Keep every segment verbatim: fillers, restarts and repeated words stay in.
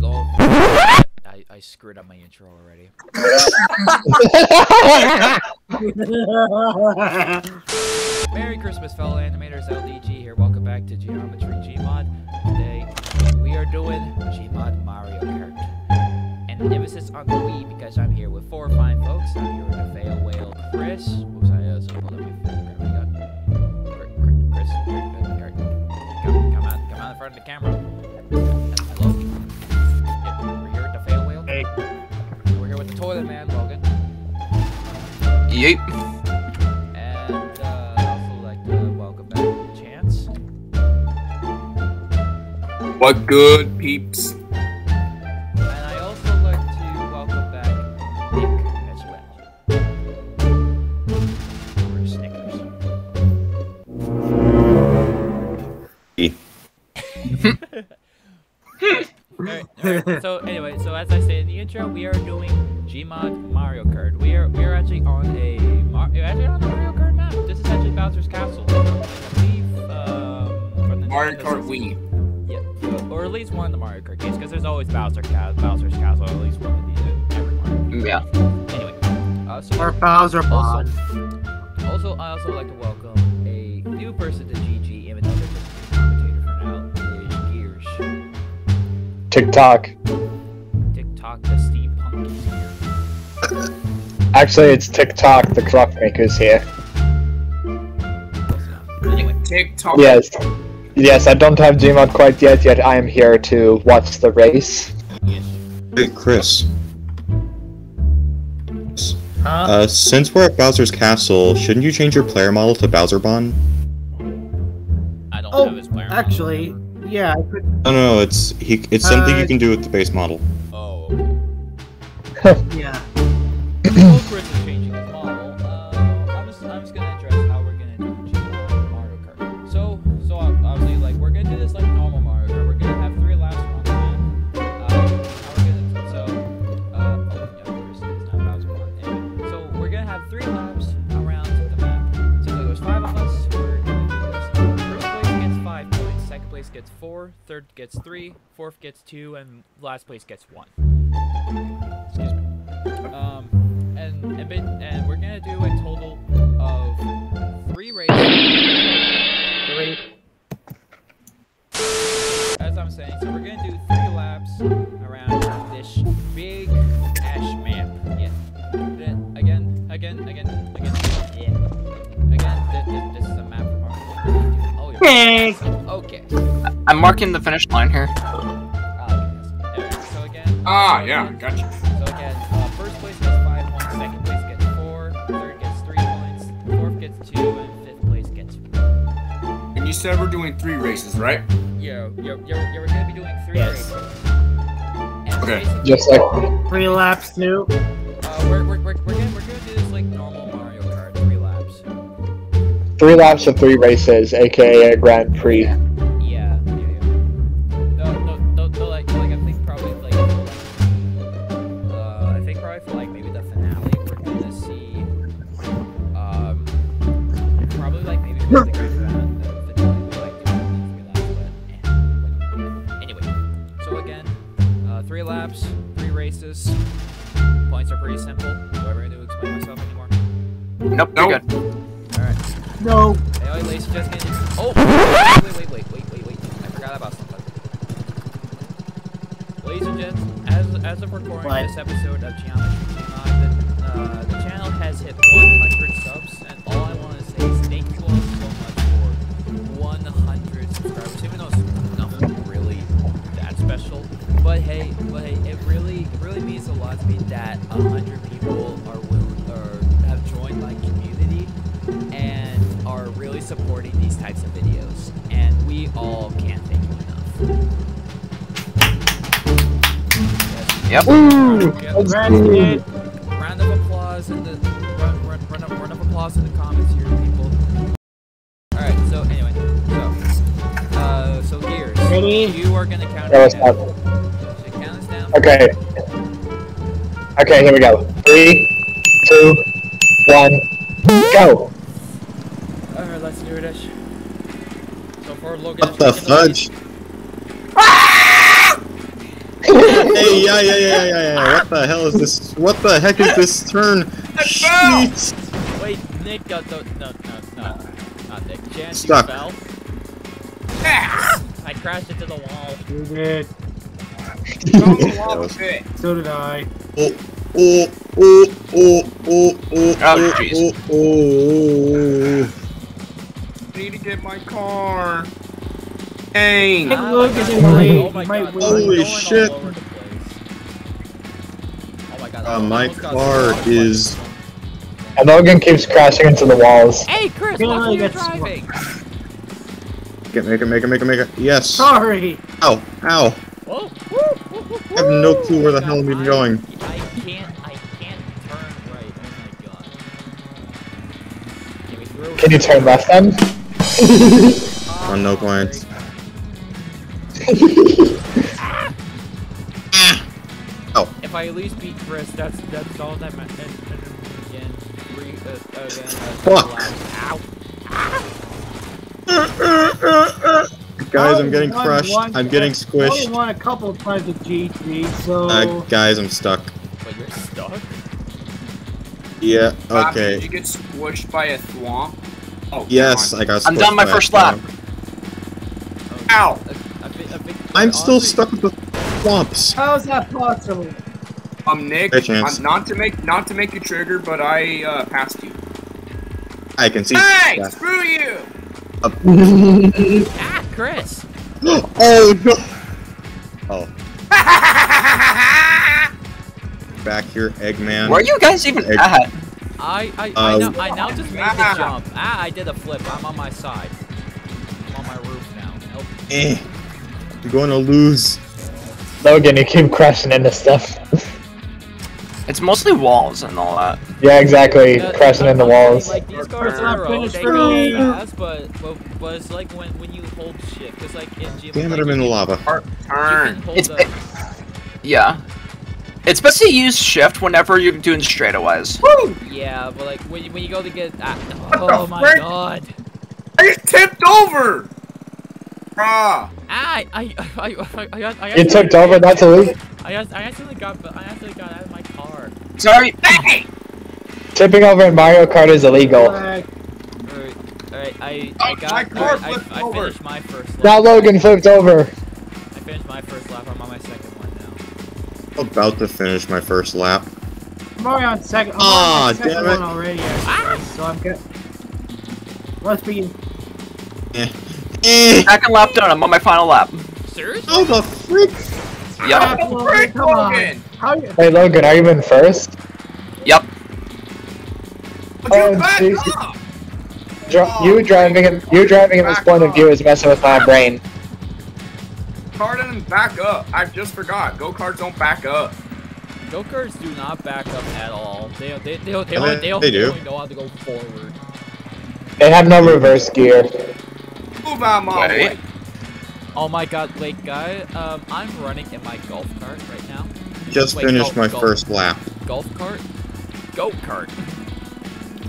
Let's go. I, I screwed up my intro already. Merry Christmas, fellow animators. L D G here. Welcome back to Geometry Gmod. Today, we are doing Gmod Mario Kart. And the emphasis on the Wii because I'm here with four fine folks. I'm here with the fail whale, Chris. Whoops, I also pulled up my phone. Front of the camera. Hello. Yeah, we're here at the fail whale. Hey. We're here with the toilet man, Logan. Yep. And uh, I'd also like to welcome back Chance. What good, peeps? And I also like to welcome back Nik as well. We're Snickers. Hey. all right, all right. So anyway, so as I said in the intro, we are doing Gmod Mario Kart. We are we are actually on a Mar actually on the Mario Kart map. This is actually Bowser's Castle. We've, um, from the Mario Kart Wii. Yeah, or at least one of the Mario Kart games, because there's always Bowser Ca Bowser's Castle, or at least one of the uh, every Mario. Yeah. Anyway, uh, so or Bowser mod. Also, I also like to welcome a new person to G G. TikTok. TikTok, the steampunk is here. Actually, it's TikTok, the clock maker's here. Anyway, TikTok. Yes, yes. I don't have Gmod quite yet. Yet I am here to watch the race. Yes. Hey, Chris. Huh? Uh, since we're at Bowser's Castle, shouldn't you change your player model to Bowser Bond? I don't oh, have his player model. Actually. Yeah, I could. No, no, no, it's he. It's uh, something you can do with the base model. Oh. Okay. yeah. Well, Chris is changing his model. Uh, I'm just, I'm just gonna address how we're gonna do Gmod Mario Kart. So, so obviously, like we're gonna do this like normal Mario Kart. We're gonna have three laps on the man. Uh, gonna, so, uh, oh, yeah, Chris is not Bowser one. Anyway, so we're gonna have three laps around the map. So like, there's five of us. We're gonna do this. First place gets five points. Second place gets four, third gets three, fourth gets two, and last place gets one. Excuse me. Um, and and, and we're gonna do a total of three races. Three. As I'm saying, so we're gonna do three laps around this big ash map. Yeah. Again, again, again, again, yeah. Again, this, this is a map from our. Oh, yeah. Okay. I'm marking the finish line here. Ah, yes. Right, so again, ah yeah, gotcha. So again, uh, first place gets five points, second place gets four, third gets three points, fourth gets two, and fifth place gets one. And you said we're doing three races, right? Yeah, you're, you're, you're gonna be doing three yes. races. And okay. Just like three laps, new. Uh, we're we're we're we're gonna, we're gonna do this like normal Mario Kart, three laps. Three laps of three races, aka a Grand Prix. Yeah. Points are pretty simple. Do I really need to explain myself anymore? Nope, nope. You're good. Alright. No. Anyway, ladies and gentlemen. Oh! Wait, wait, wait, wait, wait, wait. I forgot about something. Ladies and gents, as, as of recording what? This episode of Geometry Gmod, uh, the channel has hit one hundred subs, and all I want to say is thank you all so much for one hundred subscribers. Even though it's nothing really that special. But hey, but hey, it really, really means a lot to me that a hundred people are willing or have joined my community and are really supporting these types of videos. And we all can't thank you enough. Yep. Ooh, congratulations. Round of applause in the run, run, run, up, run of applause in the comments here, people. All right. So anyway, so uh, so Gearz, you are gonna count us down. Okay. Okay, here we go. Three, two, one, go! Alright, let's do it. So far, Logan. What the fudge? Hey, yeah, yeah, yeah, yeah, yeah. What the hell is this? What the heck is this turn? Shit! Wait, Nik got the. No, no, no. Not Nik. Chance, you fell. I crashed into the wall. You did. The wall was good. So did I. Oh, oh, oh, oh, oh, oh, oh, oh, oh. I need to get my car. Dang! Ah, look at him, oh my god. Holy shit! Oh my god. Uh, my car is. And Logan keeps crashing into the walls. Hey, Chris, look who you're driving! Get, make it, make it, make it, make it. Yes! Sorry! Ow, ow! Whoa. Woo, woo, woo, woo. I have no clue where the hell I'm even going. I can't, I can't turn right. Oh my god. Can, we throw Can you turn left then? Oh, on no coins. Ah. Ah. Oh. If I at least beat Chris, that's that's all that matters. Again, three, uh, again, uh, fuck! Ow. Ah. Guys, I'm getting crushed. One, I'm getting squished. I only won a couple of times with G G, so. Uh, guys, I'm stuck. But you're stuck. Yeah. Okay. Did you get squished by a thwomp? Oh. Yes, I got squished. I'm done my by first lap. Ow! I'm still stuck with the thwomps. How is that possible? Um, Nik, hey, um, not to make not to make you trigger, but I uh, passed you. I can see. Hey! Yeah. Screw you! Uh, ah, Chris! Oh no! Oh. Back here, Eggman. Where are you guys even Egg at? I I I, uh, now, I now just made ah. the jump. Ah, I did a flip. I'm on my side. I'm on my roof now. Help. Eh. You're gonna lose. Logan, you keep crashing into stuff. It's mostly walls and all that. Yeah, exactly. Uh, crashing uh, into walls. Like, these cars are road, they go fast, but, but, but it's like when, when you hold shit. Because, like, in Geometry, damn it, I'm in the lava. Turn. It's, it, yeah. It's best to use shift whenever you're doing straightaways. Woo! Yeah, but, like, when you, when you go to get. Ah, oh my frick? God. I get tipped over! Ah! I I I I I got I You took over, that's a leak. I got I actually got but I actually got out of my car. Sorry. Hey! Tipping over in Mario Kart is illegal. Alright, alright, I I got my car flipped over. I finished my first lap. Now Logan flipped over. I finished my first lap, I'm on my second one now. I'm about to finish my first lap. I'm already on second I'm on my second one already, actually, so I'm good. Let's begin. Yeah. Second lap done, I'm on my final lap. Seriously? Oh the freak! Yup. Oh, Logan, Logan. How you hey Logan, are you in first? Yup. Oh, oh, Dri oh, you driving in you driving in this point up. Of view is messing with my brain. Karden, back up. I just forgot. Go-karts don't back up. Go-karts do not back up at all. They they they they, they, uh, they, they, they do. Only know how to go forward. They have no reverse gear. Move out my way. Oh my god, Blake guy, um, I'm running in my golf cart right now. Just Wait, finished golf, my golf, first lap. Golf cart? Goat cart.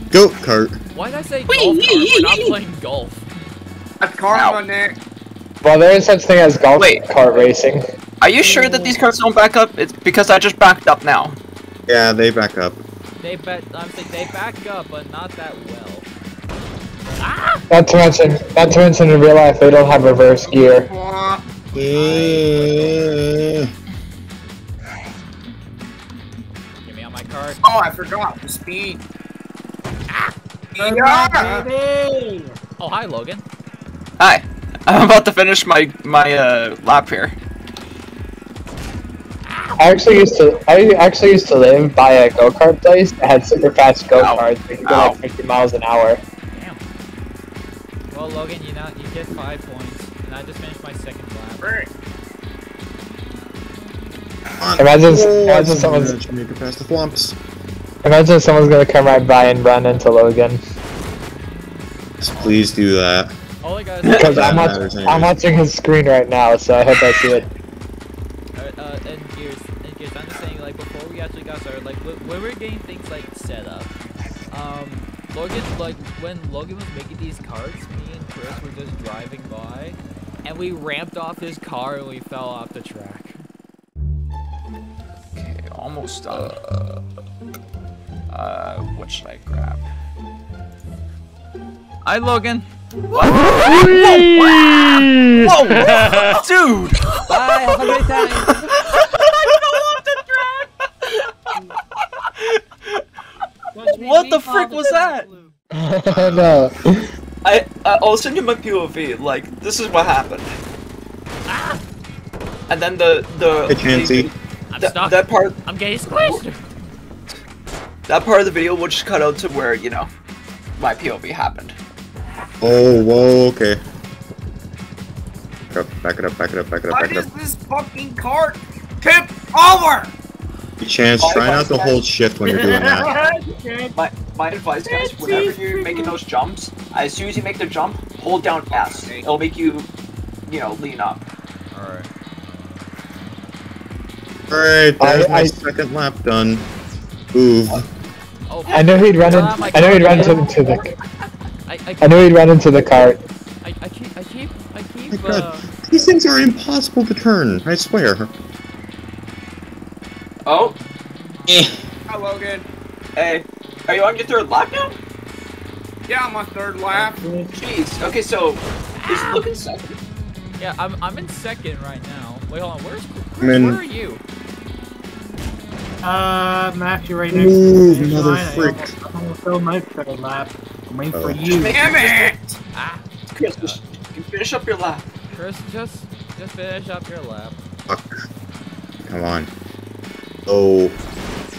Goat cart. Why did I say golf cart when I'm playing golf? That's car on there. Well, there is such thing as golf Wait. cart racing. Are you sure that these carts don't back up? It's because I just backed up now. Yeah, they back up. They bet. I'm saying they back up, but not that well. Ah! Not to mention, not to mention in real life they don't have reverse gear. Get me on my card. Oh, I forgot the speed. Ah! Yeah! Baby! Oh, hi, Logan. Hi. I'm about to finish my my uh, lap here. I actually used to I actually used to live by a go-kart place that had super fast go-karts. They could go like fifty miles an hour. Well, Logan, you know, you get five points, and I just finished my second lap. Right. Imagine, oh, imagine someone's gonna past the flumps. Imagine someone's gonna come right by and run into Logan. Just please do that. Because I'm, watch anyway. I'm watching his screen right now, so I hope I see it. Alright, uh, and Gearz, and Gearz, I'm just saying, like, before we actually got started, like, when we were getting things like set up, um. Logan, like, when Logan was making these carts, me and Chris were just driving by, and we ramped off his car and we fell off the track. almost done. Uh, what should I grab? Hi, Logan. Whoa! Whoa! Whoa! Dude! Bye, have a great time. I don't want to drag. What the frick was that? No. I I'll send you my P O V. Like, this is what happened. Ah. And then the the. I can't see. I'm stuck. That part. I'm getting squished. That part of the video will just cut out to where, you know, my P O V happened. Oh, whoa, okay. Back it up, back it up, back it up, back it up. What is this fucking cart? Tip over! Chance, try not to hold shift when you're doing that. My, my advice, guys, whenever you're making those jumps, as soon as you make the jump, hold down S. It'll make you, you know, lean up. Alright. Alright, there's my second lap done. Ooh. Oh, I know he'd run into I know he'd run into the... I, I, I know he'd run into the cart. I, I keep, I keep, I keep, oh my uh... God. These things are impossible to turn, I swear. Oh. Eh. Hi, Logan. Hey. Are you on your third lap now? Yeah, I'm on third lap. Jeez. Okay, so, is Logan second? Yeah, I'm, I'm in second right now. Wait, hold on, where's, where, in... where are you? Uh, I'm actually right next Ooh, to you. Another freak. I'm gonna fill my third lap. I'm waiting oh. for you. Damn it! Ah, Chris, uh, just, you finish up your lap. Chris, just, just finish up your lap. Fuck. Come on. Oh.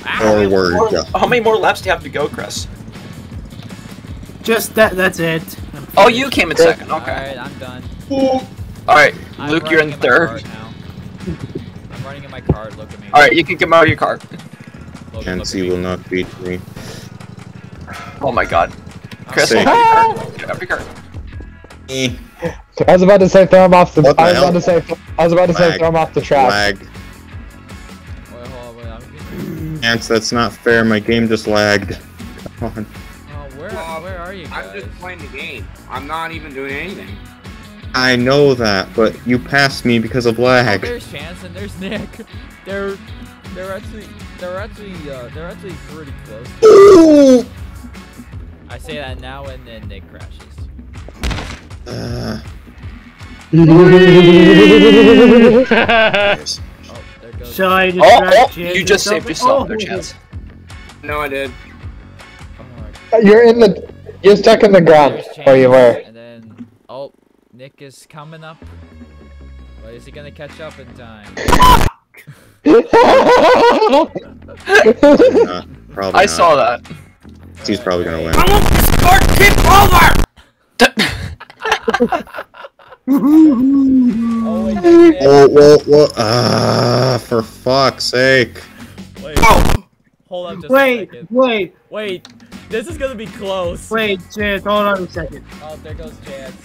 Ah, forward. How many, more, how many more laps do you have to go, Chris? Just that. That's it. Oh, you came in Chris. second. Okay. All right, I'm done. All right, I'm Luke, you're in, in third. Now. I'm running in my car. Look at me. All right, you can come out of your car. Chancey will not beat me. Oh my God. Chris, every card. Eh. I was about to say throw him off the. I was about to say. I was about to say throw him off the track. Lag. Wait, hold on, wait, I'm Ants, that's not fair. My game just lagged. Come on. Oh, where, well, where are you guys? I'm just playing the game. I'm not even doing anything. I know that, but you passed me because of lag. Oh, there's Chance and there's Nik. They're, they're actually, they're actually, uh, they're actually pretty close. Ooh. I say that now and then Nik crashes. Uh. Oh, there goes. Shall I just oh, oh, you just saved yourself oh, there, Chance. No, I did. Oh, you're in the. You're stuck in the ground where you were. And then, oh, Nik is coming up. But is he gonna catch up in time? uh, probably I not. saw that. He's probably gonna win. I want this cart tip over! oh, whoa, whoa, whoa. Ah, for fuck's sake. Wait. Oh. Hold on just wait, a second. Wait, wait. This is gonna be close. Wait, Chance, hold on a second. Oh, there goes Chance.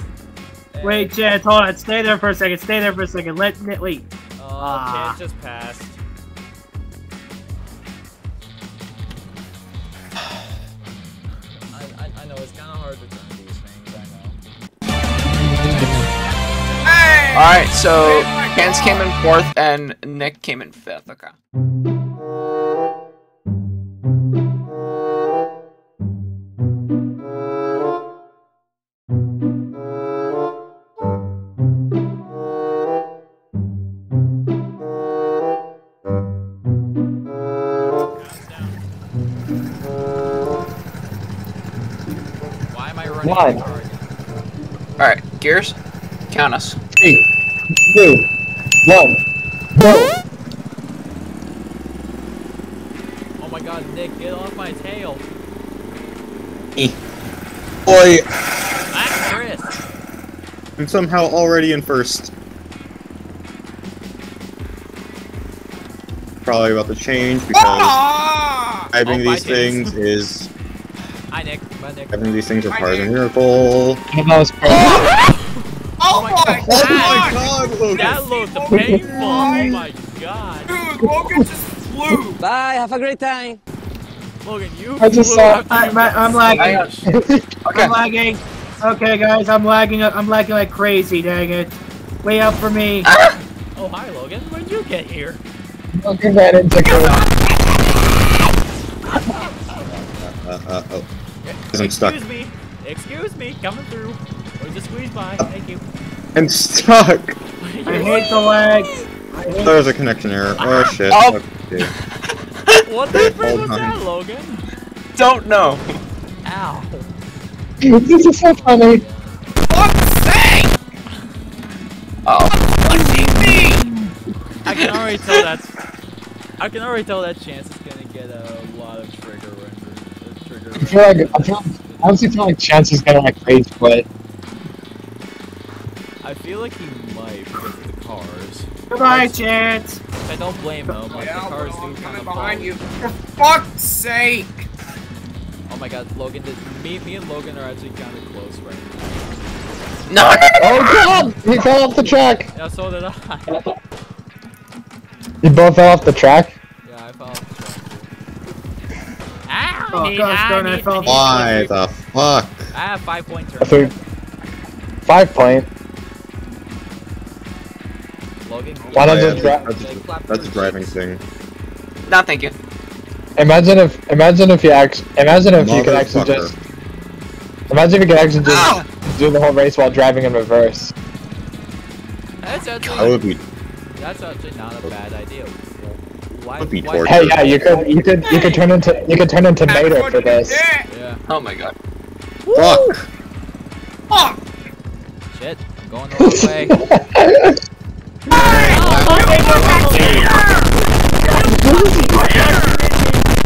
Hey. Wait, Chance, hold on. Stay there for a second. Stay there for a second. Let me wait. Oh, ah. Chance just passed. I know, it's kind of hard to turn these things, I know. Hey! Alright, so, Chance came in fourth, and Nik came in fifth, okay. One. Alright, Gearz, count us. Three, two, one, go! Oh my God, Nik, get off my tail! E. Oi! That's Chris! I'm somehow already in first. Probably about to change because ah! having oh, these things is... Hi, Nik. Bye, Nik. Having these things are part of a miracle. Oh, oh my God! Oh my God, Logan! That looked painful! Oh my God! Dude, Logan just flew! Bye, have a great time! Logan, you I just flew saw I, my, I'm lagging. Okay. I'm lagging. Okay, guys, I'm lagging I'm lagging like crazy, dang it. Way up for me. Ah. Oh, hi, Logan. When did you get here? I'll give that in second. uh, uh, uh, oh. Because I'm stuck. Excuse me. Excuse me. Coming through. Or just squeeze by. Uh, Thank you. I'm stuck. I hate the legs. There was a connection error. Oh shit. Oh. Okay. What the frick was that, Logan? Don't know. Ow. This is so funny. Fuck's sake! Oh. I can already tell that's. I can already tell that Chance is gonna get a lot of trigger renders. Trigger I feel like I feel. I honestly feel like Chance is gonna like rage quit. I feel like he might with the cars. Goodbye, Chance. I don't blame him. Like yeah, the cars bro, do kind of behind you. For fuck's sake! Oh my God, Logan! Did, me, me and Logan are actually kind of close right now. No! no, no oh God! He fell off the track. Yeah, so did I. You both fell off the track? Yeah, I fell off the track. Ow! Oh need, gosh darn, I fell off the track. Why the fuck? I have five points right now. Five point? Logan, why don't you drive? That's a driving thing. No, thank you. Imagine if, imagine if you act, imagine if Mother you could actually just, imagine if you could actually just ah! do the whole race while driving in reverse. That's actually. I would be. That's actually not a bad idea. Why, would be why, hey, yeah, you could, you could, you could turn into, you could turn into Nader for this. Yeah. Oh my God. Woo! Fuck. Fuck. Shit, I'm going the wrong way.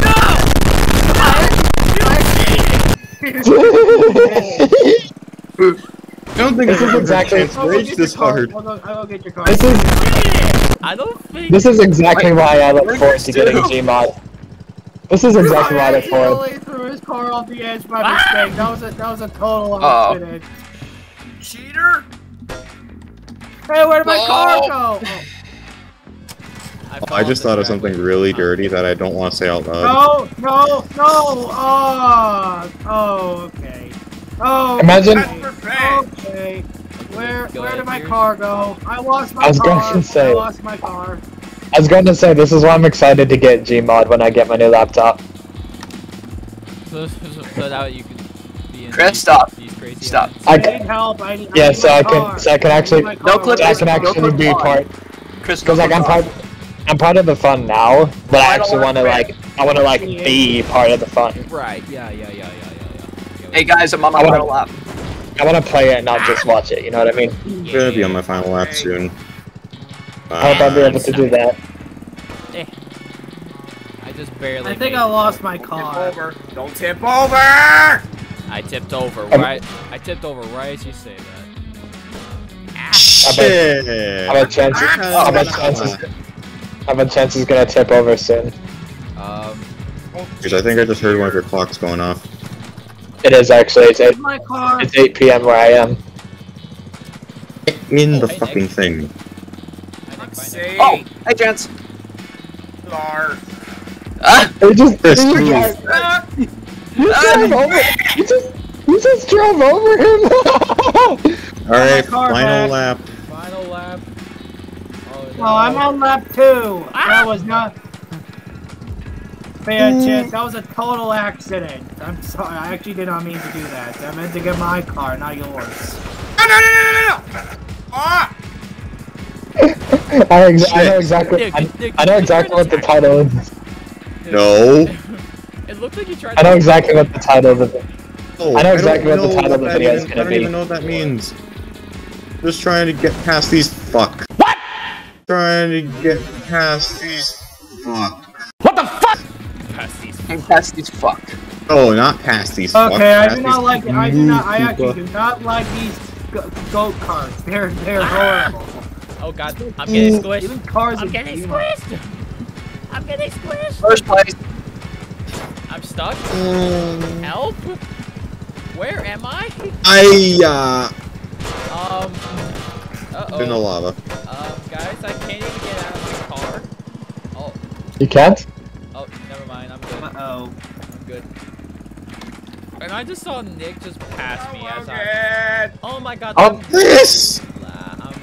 No! I don't think this is exactly rage this hard. I'll get your car. This is. I don't think. This is exactly why I look forward to getting Gmod. This is exactly why I look forward. He threw his car off the edge by mistake. That was a that was a total accident. Cheater! Hey, where did my car go? I just thought of something really dirty that I don't want to say out loud. No! No! No! Oh! Oh! Okay. Oh, imagine. Okay. Where where did my car go? I lost my car. I was going to say. I lost my car. I was going to say this is why I'm excited to get Gmod when I get my new laptop. So, so that you can be in. Chris, stop. These crazy stop. I need help. I need. Yeah, so I can so I can actually. No clip. I can actually be part. Chris, because like I'm part. I'm part of the fun now, but I actually want to like. I want to like be part of the fun. Right. Yeah. Yeah. Yeah. Yeah. Hey guys, I'm on my final lap. I want to play it, and not just watch it. You know what I mean? I'm gonna be on my final lap soon. I hope I'll be able to do that. I just barely. I think I lost my car. Don't tip over! I tipped over right. I tipped over right as you say that. Shit! I have a chance. I have a chance. I have a chance he's gonna tip over soon. Um. Because I think I just heard one of your clocks going off. It is actually, it's eight, it's eight P M where I am. In the oh, hey, fucking Nick. thing. Hey, oh, hey Chance! Lar. Ah! It just, it just drove, ah. You drove ah. over, you just, you just drove over him! Alright, final back. lap. Final lap. Oh, no. oh, I'm on lap two! Ah. That was not... Man, Chance, that was a total accident. I'm sorry, I actually did not mean to do that. I meant to get my car, not yours. No, no, no, no, no, no! Ah! I, ex I know exactly. I, I know exactly what the title is. No. It looks like you tried. I know exactly what the title of the. Oh, I know exactly I what know the title of the video is gonna be. I don't even know what that means. Just trying to get past these fuck. What? Trying to get past these fuck. What the fuck? I'm past these fuck. Oh, not past these okay, fuck. Okay, I do not like it. I do not. I actually do not like these go karts. They're they're ah. horrible. Oh God, I'm getting squished. Even cars I'm getting squished. I'm getting squished. First place. I'm stuck. Um, Help! Where am I? I uh. Um. Uh oh. In the lava. Um, guys, I can't even get out of my car. Oh. You can't? Oh, never mind, I'm good. Uh-oh. I'm good. And I just saw Nik just pass oh, me as I... Oh my God. I'm this! Nah, I'm...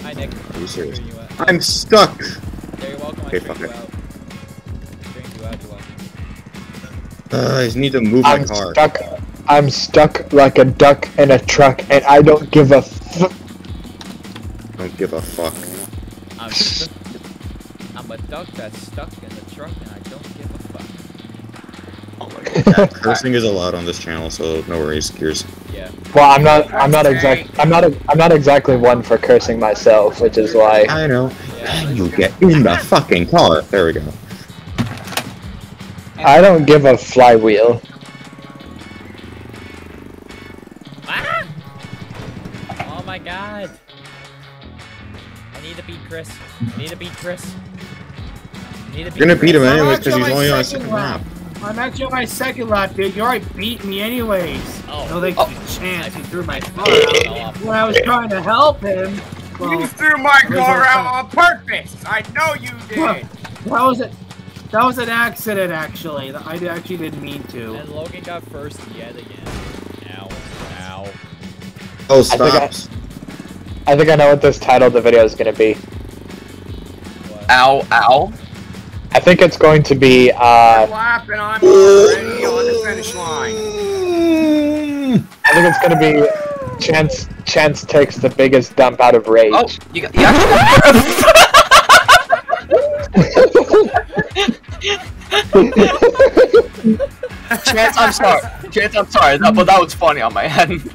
Hi, Nik. Are you serious? Where are you at? I'm stuck. Yeah, you're welcome. Okay, I fuck it. You out. You out, you're welcome. Uh, I just need to move I'm my car. Stuck. I'm stuck like a duck in a truck, and I don't give a fuck. I don't give a fuck. I'm, stuck. I'm a duck that's stuck in the truck, and I don't give a fuck. Oh my god. Yeah, cursing is allowed on this channel, so no worries, Gearz. Yeah. Well, I'm not. I'm not exact. I'm not. A, I'm not exactly one for cursing myself, which is why. I know. Yeah, you get in the fucking car. There we go. I don't give a flywheel. Oh my god! I need to beat Chris. I need to beat Chris. I need to beat You're gonna Chris. beat him anyways because he's only on a second lap. lap. I'm actually on my second lap, dude. You already beat me anyways. Oh, no thanks oh. to Chance. He threw my car out when I was trying to help him. Well, you threw my car out on purpose. I know you did. That was it. That was an accident, actually. I actually didn't mean to. And Logan got first yet again. Ow! Ow! Oh, stop! I think I I think I know what this title of the video is going to be. What? Ow, ow. I think it's going to be, uh... lap and I'm already on the finish line. I think it's going to be Chance Chance takes the biggest dump out of rage. Oh, you got... You Chance, I'm sorry. Chance, I'm sorry. That, but that was funny on my end.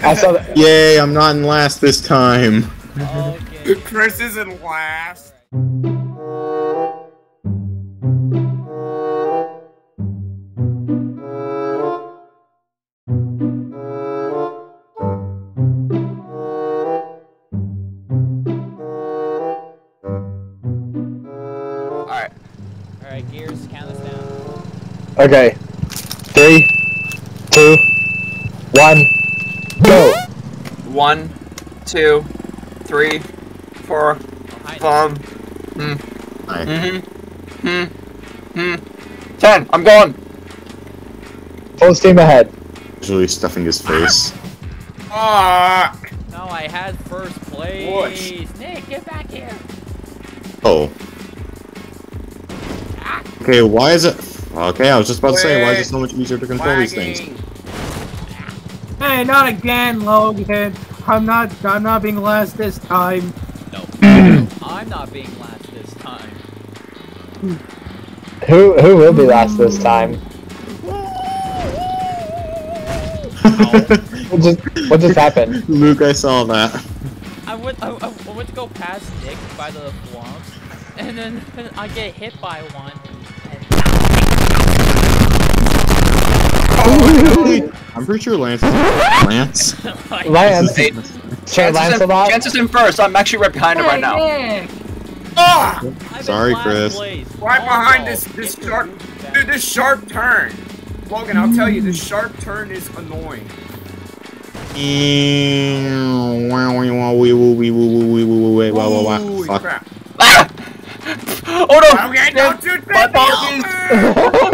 I saw that. Yay, I'm not in last this time. Okay. Chris is in last. Alright. Alright, Gearz, count us down. Okay. Three, two, one. Go! One, two, three, four, five, hmm, hmm, hmm, hmm, ten, I'm going! Full steam ahead. Usually stuffing his face. Fuck! No, I had first place. Whoosh. Nik, get back here! Oh. Ah. Okay, why is it- Okay, I was just about Wait. to say, why is it so much easier to control Wagging. these things? Hey, not again, Logan. I'm not. I'm not being last this time. No, I'm not being last this time. Who Who will be last this time? what just What just happened? Luke, I saw that. I went. I, I went to go past Nik by the swamps, and then and I get hit by one. I'm pretty sure Lance. Lance. Lance. Hey, Chance is in first. I'm actually right behind him right now. Hey, ah! Sorry, Chris. Place. Right oh, behind this this sharp, dude, this sharp turn. Logan, I'll tell you, this sharp turn is annoying. Holy crap! Ah! Oh no! Logan, don't you my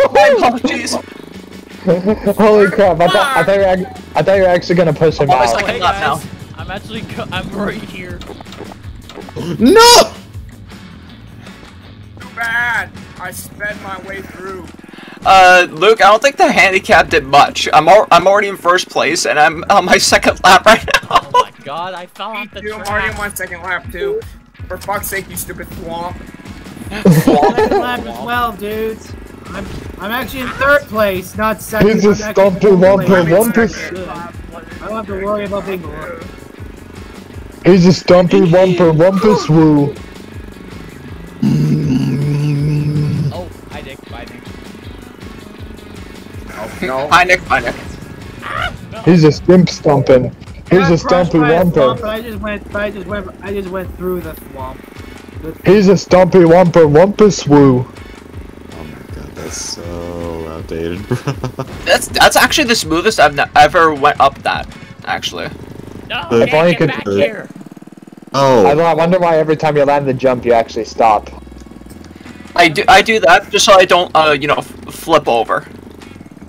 apologies. My apologies. Holy crap! I thought I thought you were, I thought you were actually gonna push him oh, out. Hey guys, I'm actually I'm right here. No! Too bad. I sped my way through. Uh, Luke, I don't think the handicap did much. I'm al I'm already in first place, and I'm on my second lap right now. Oh my god! I fell off the track. I'm already on my second lap too. For fuck's sake, you stupid swamp. Second lap as well, dudes. I'm, I'm actually in third place, not second. He's just stomped to one to one per. I don't have to worry about being bored. He's just stomping one per one per swoo. Oh, hi Nik, bye Nik. Oh, no. Hi Nik, bye Nik. He's just stimp stomping. He's just stomping one per. I just went, I just went, I just went through the swamp. He's a stompy one per one per swoo. That's so outdated. that's that's actually the smoothest I've ever went up that. Actually. No, I if only could. Back here. Oh. I, I wonder why every time you land the jump, you actually stop. I do I do that just so I don't uh you know f flip over.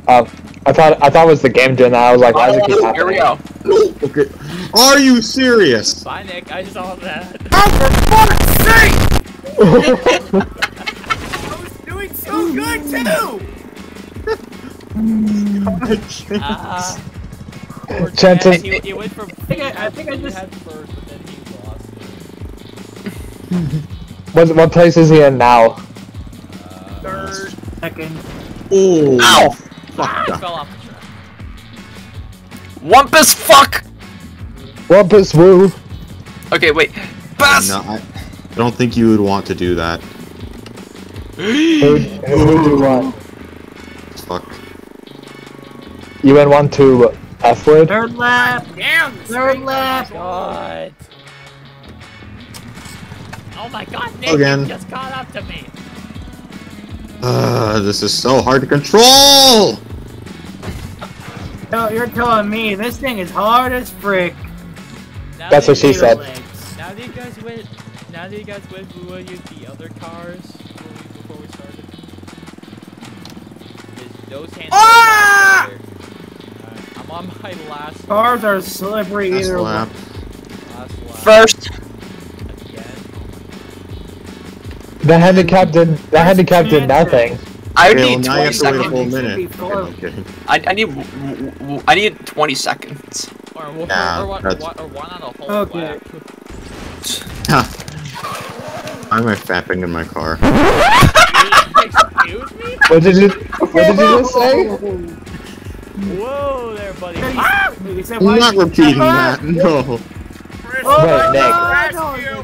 Oh. I thought I thought it was the game doing that. I was like, why is it keep happening? Here we go. Okay. Are you serious? Bye, Nik. I saw that. Oh, for fuck's sake! I was doing so good too. God, Chance. Uh, Chance. Chance is... he, he went from. I think I, I, think I just had first, but then he lost. What what place is he in now? Uh, Third, second. Ooh. Ow! Ah, I fell off the track. Wumpus fuck! Wumpus woo! Okay, wait. Pass! No, I don't think you would want to do that. Who do you want? Fuck. You went one to F word? Third lap! Damn! Third lap! God. Oh my god, Nik just caught up to me! Uh, this is so hard to control! No, you're telling me, this thing is hard as frick. Now That's what she said. Legs. Now that you guys went, now that you guys went, we will use the other cars before we started. Those hands ah! right, I'm on my last Cars lap. Are slippery last either lap. One. Last lap. First. The handicap did. The handicap did nothing. I okay, need well, twenty seconds. Okay, I, I need. I need twenty seconds. Or, or, nah, or, one, or one on a whole okay. lap. Why am I fapping in my car? Excuse me? What did you? What did you just say? Whoa there, buddy! Ah! Said, I'm not repeating that. No. Chris, oh, I just crashed you.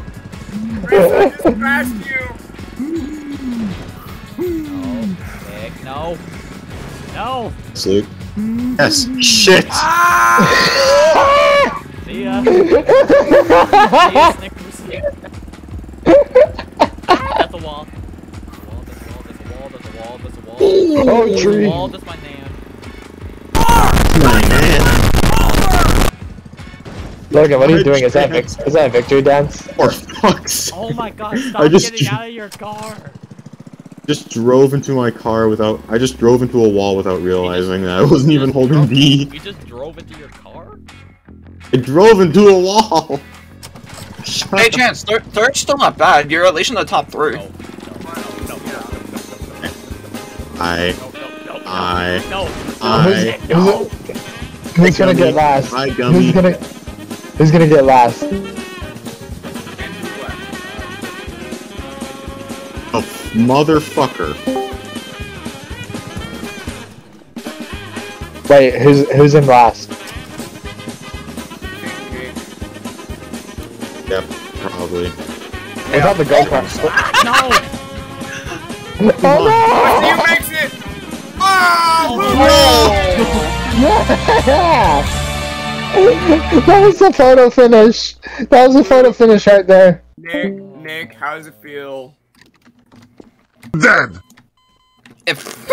Chris, I just crashed you. No. No. Sleep. Yes. Shit. Ah! See ya. See ya, Snickers. That's a wall. That's a wall. That's a wall. That's a wall. That's a wall. Oh, tree. That's my man. My man. Logan, what are you doing? Is that vic is that a victory dance? For fuck's sake. Oh my god! Stop getting out of your car. Just drove into my car without. I just drove into a wall without realizing that I wasn't even holding D. You just drove into your car? I drove into a wall! Shut hey, up. Chance, third, third's still not bad. You're at least in the top three. No, no, no, no, I. No, no, no, I. No, I. No, no, no. Who's gonna get last? My gummy. Who's gonna, who's gonna get last? Motherfucker. Wait, who's who's in last? Yep, probably. What about the go-kart? No! Oh no! He makes it! Oh! No! Yeah! That was a photo finish! That was a photo finish right there. Nik, Nik, how does it feel? Dead. If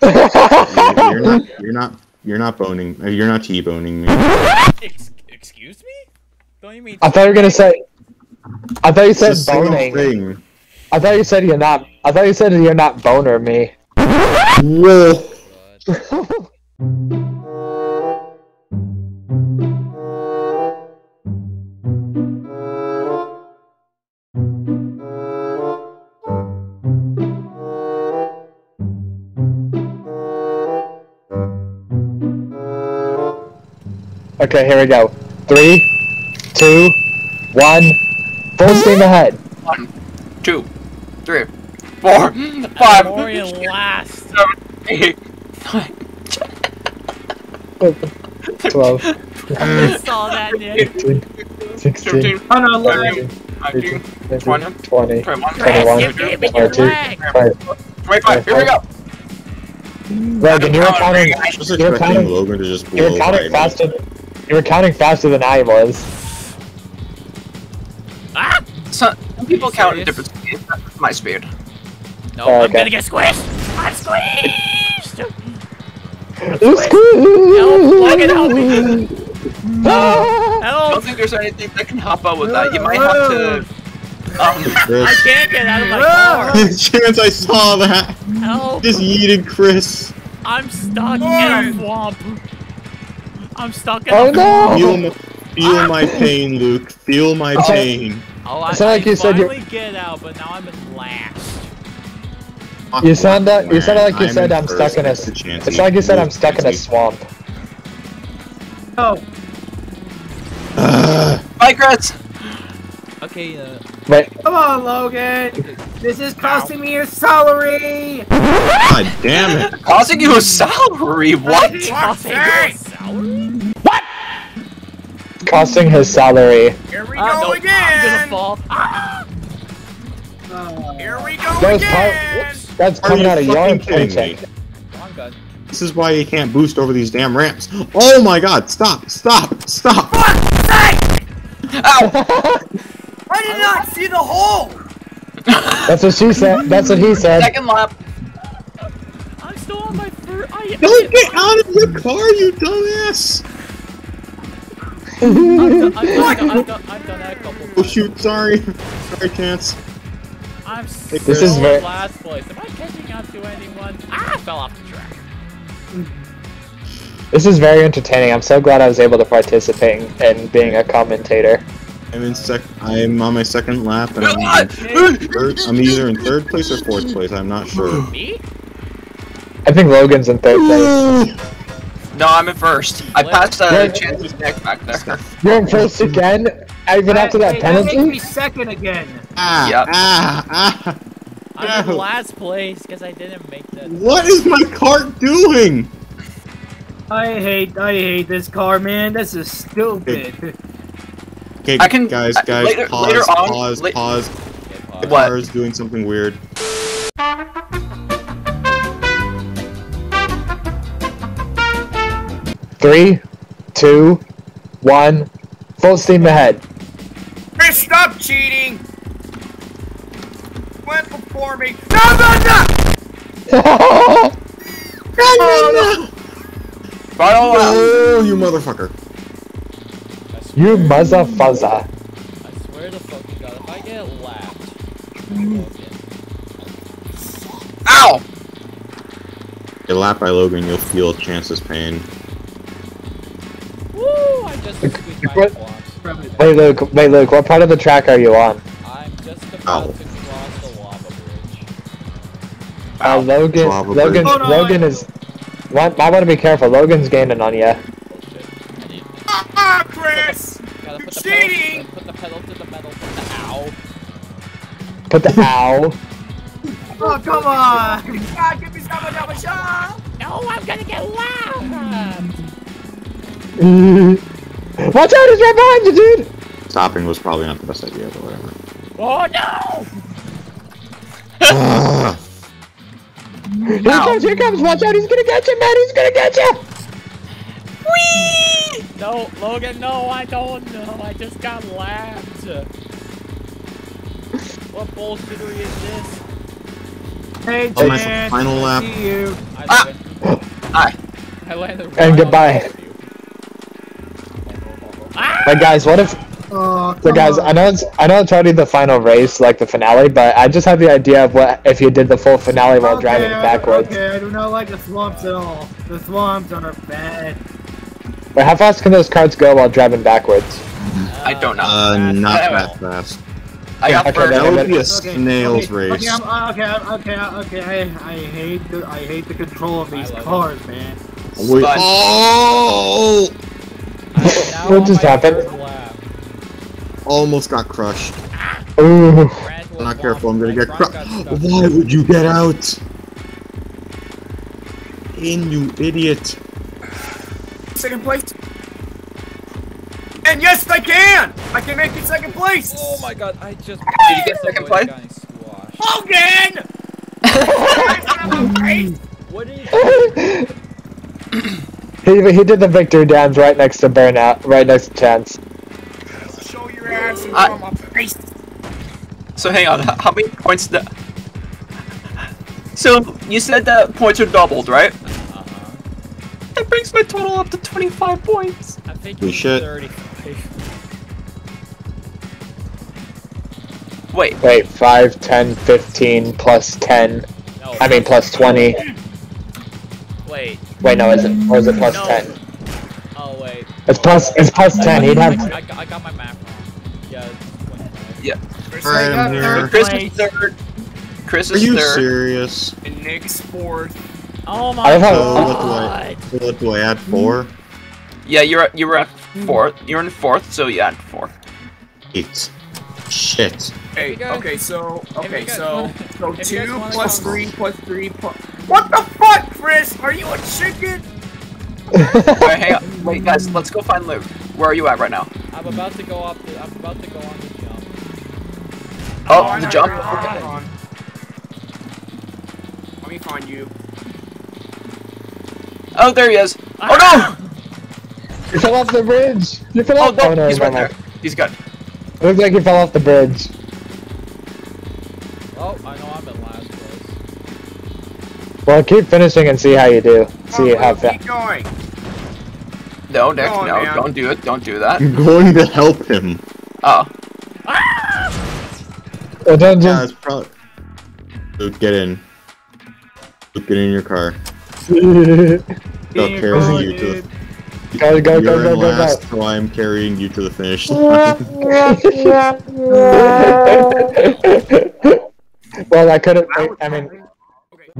you're not, you're not, you're not boning, you're not T-boning me. Ex excuse me? Don't you mean? I thought you were gonna say. I thought you said boning. I thought you said you're not. I thought you said you're not boner me. Okay, here we go. Three, two, one, full steam ahead. One, two, three, four, five, last. seven, eight, nine, twelve. I saw that, Nik. sixteen, oh no, eleven, nineteen, twenty, twenty, twenty-one, twenty-two, twenty-five. Here we go. Logan, you were counting. You were counting. Logan to just blow away. Faster. You were counting faster than I was. Ah! So, some people count in different speeds. That's my speed. No, oh, I'm okay. gonna get squished! I'm squished! I'm squished! No, Logan, help me! No! Help! I don't think there's anything that can hop out with that. You might have to... Um, I can't get out of my car! Chance, I saw that! Help! Just yeeted Chris. I'm stuck Boy. in a swamp. I'm stuck in oh, a swamp. No. Feel, feel my pain, Luke. Feel my oh. pain. Oh, I, I like you finally said get out, but now I'm in last. You sound that. You sound like you I'm said I'm stuck in a. It's like you said I'm stuck in a swamp. Oh. Uh. Bye, Chris. Okay. Uh, Wait. Come on, Logan. This is costing Ow. me your salary. God damn it! Costing you a salary? What? Costing your salary? What? Costing his salary. Here we uh, go no, again. I'm gonna fall. Ah! Uh, Here we go that again! That's coming out of your paycheck. This is why you can't boost over these damn ramps. Oh my god, stop, stop, stop! Fuck's sake! Ow! I did not see the hole! That's what she said, that's what he said. Second lap. I'm still on my first. Don't get out of your car, you dumbass! I've done, I've done, I've done, I've done that a couple times. Oh shoot, sorry. Sorry, Chance. I'm still this is in very... last place. Am I catching up to anyone? Ah, I fell off the track. This is very entertaining. I'm so glad I was able to participate in being a commentator. I'm in sec. I'm on my second lap, and I'm, I'm, third, I'm either in third place or fourth place. I'm not sure. Me? I think Logan's in third place. No, I'm in first. I passed uh, a Chance's neck back there. You're in first again? Even after that hey, penalty? That makes me second again. Ah, yep. ah, ah. I'm no. in last place because I didn't make that. What is my cart doing? I hate, I hate this car, man. This is stupid. Okay, okay I can, guys, guys, later, pause, later on, pause, la pause. Okay, pause. The car is doing something weird. Three, two, one, full steam ahead. Chris, stop cheating! Went before me. No, no, no! Oh, no, no. Final oh, you motherfucker. You muzzafuzza. I swear to fucking god, if I get lapped, I will get... Ow! If you're lapped by Logan, you'll feel Chance's pain. Woo! I just squeezed my block. Wait, Luke, wait, Luke, what part of the track are you on? I'm just about Ow. to cross the lava bridge. Uh, Logan, lava Logan, bridge. Logan, oh, no, Logan I is... What? I want to be careful, Logan's gaining on ya. Ah, Chris! You're cheating! Put the pedal to the metal, put the ow. Put the ow. Oh, come on! God, give me some of that shot! No, I'm gonna get loud! Watch out, he's right behind you, dude! Stopping was probably not the best idea, but whatever. Oh no! Here he comes, here he comes, watch out, he's gonna get you, man, he's gonna get you! Whee! No, Logan, no, I don't know, I just got lapped. What bullshittery is this? Hey, Chance, oh, my final lap. See you. Ah! I, I landed right and goodbye. But guys, what if? Oh, so guys, on. I know it's I know it's already the final race, like the finale, but I just have the idea of what if you did the full finale while okay, driving backwards. Okay, I do not like the swamps at all. The swamps are bad. But how fast can those carts go while driving backwards? Uh, I don't know. Uh, not that fast. I got okay, that would be a snail's okay, race. Okay, I'm, okay, I'm, okay, I'm, okay. I, I hate the I hate the control of these cars, it. man. Wait. Oh! What just happened? Almost got crushed. Ooh. I'm not careful, I'm gonna get crushed. Why would you get out? In, you idiot. Second place. And yes, I can! I can make it second place! Oh my god, I just. Did you get second place? Logan! What did you do? He, he did the victory dance right next to Burnout, right next to Chance. Show your ass and I, my face. So hang on, how many points the... So, you said that points are doubled, right? Uh-huh. That brings my total up to twenty-five points. I think you should. thirty-five. Wait. Wait, five, ten, fifteen, plus ten. No, I mean, plus twenty. Wait. Wait, no, is it? Or is it plus no. ten? Oh wait. It's plus. It's plus I, ten. I, He'd I, have. I, I, I got my map wrong. Yeah. Yeah. Chris, I got third Chris is third. Chris is third. Are you third. serious? And Nick's fourth. Oh my god. So what do I? What do I add four? Yeah, you're you were at fourth. You're in fourth, so you add four. Eight. Shit. Hey, okay, so, okay, so, so two plus three plus three plus... What the fuck, Chris? Are you a chicken? Alright, hang on. Wait, guys, let's go find Luke. Where are you at right now? I'm about to go up the... I'm about to go on the jump. Oh, oh the jump? Okay. On. Let me find you. Oh, there he is. Oh, no! You fell off the bridge! You fell off the bridge! Oh, no, he's right there. He's good. It looks like you fell off the bridge. Oh, I know I'm in last place. Well, keep finishing and see how you do. See oh, how fast. Keep going. No, Nick, oh, no, man. Don't do it. Don't do that. I'm going to help him. Oh. Ah! Well, don't do yeah, probably... Luke, get in. Luke, get in your car. I'll carry you to the... Go, go, go, go, go, last, go, go. So I'm carrying you to the finish line. Well, I could've, I, I mean... Okay.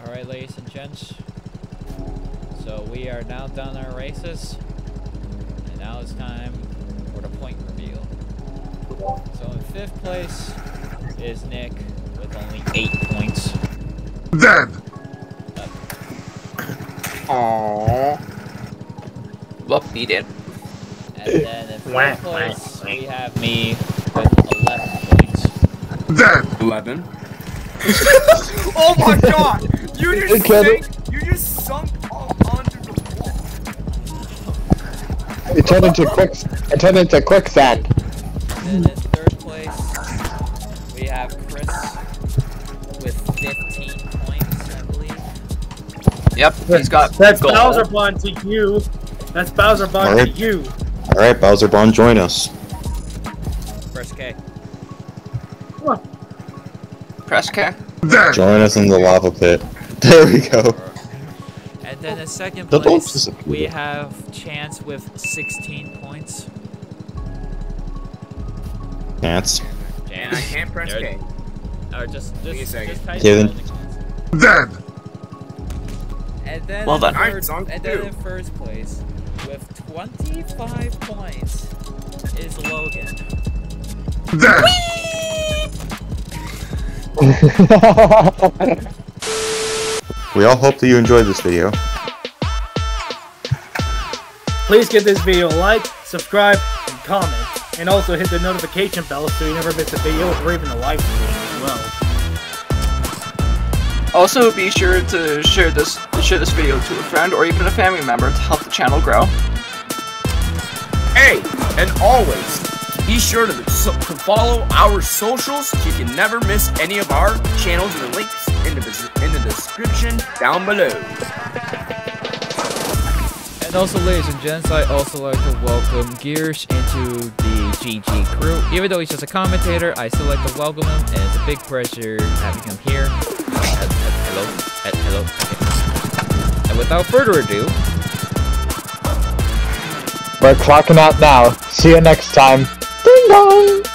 Alright, ladies and gents. So we are now done our races, and now it's time for the point reveal. So in fifth place is Nick with only eight points. Dead! Up. Aww. Well, he did. And then in fourth place we have me with eleven points. Dead! eleven. Oh my god! You just sank, you just sunk off onto the wall. It turned into quick. It turned into quicksand. And then in third place, we have Chris with fifteen points, I believe. Yep, he's got. That's gold. Bowser Bond to you. That's Bowser Bond right. to you. All right, Bowser Bond, join us. Press K. Come on. Press K. Join us in the lava pit. There we go. And then in second place, we have Chance with sixteen points. Chance. And I can't press K. Or just, just, just type in Dead! And then, well done. Third, right, and then in first place, with twenty-five points, is Logan. Dead! Whee! We all hope that you enjoyed this video. Please give this video a like, subscribe, and comment, and also hit the notification bell so you never miss a video or even a live video as well. Also, be sure to share this share this video to a friend or even a family member to help the channel grow. Hey, and always. Be sure to, so, to follow our socials so you can never miss any of our channels and the links in the, in the description down below. And also, ladies and gents, I also like to welcome Gearz into the G G crew. Even though he's just a commentator, I still like to welcome him, and it's a big pleasure having him here. Hello, hello, hello. Okay. And without further ado... We're clocking out now. See you next time. Ding dong!